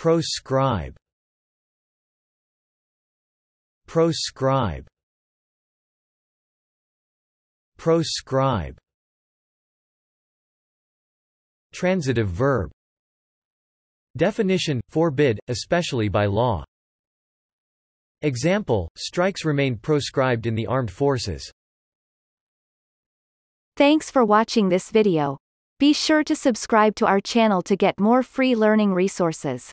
Proscribe. Proscribe. Proscribe. Transitive verb. Definition: forbid, especially by law. Example: strikes remained proscribed in the armed forces. Thanks for watching this video. Be sure to subscribe to our channel to get more free learning resources.